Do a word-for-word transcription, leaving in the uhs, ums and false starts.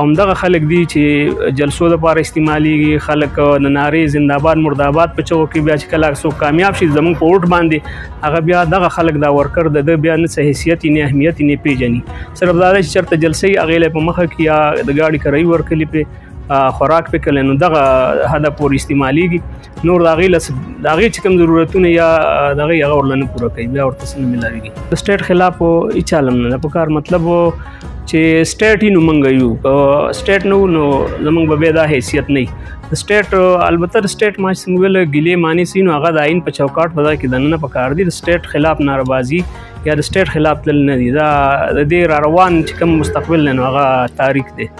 او دغه خلک دي چې جلسو د پاره استعمالي خلک نناري زنده‌باد مرده‌باد په چوکي بیا چې کله سو کامیاب شي زمون په وټ باندې هغه بیا دغه خلک دا ورکر د بیا نه حیثیت نه اهمیت نه پیژني صرف دا چې چرته جلسې اغیله په مخه کې یا د ګاډي کرای ورکلې په خوراک په کله نو دغه هدف پور استعماليږي نور د اغیله د اغی چې کوم ضرورتونه یا دغه هغه ورلنه پوره کوي بیا ورته سم ملاويږي د سټیټ خلاف اچالم نه په کار مطلب چې سټیټ یې نو منګ یو سټیټ نو نو زمونږ به دا حیثیت نه سټیټ البته سټیټ ما څنګه ویل ګلې معنی سینو هغه د آئین په چوکاټ بازار کې دننه پکار دي سټیټ خلاف ناربازي یا د سټیټ خلاف تل نه دي دا د دې روان چې کوم مستقبل نه هغه تاریخ دی.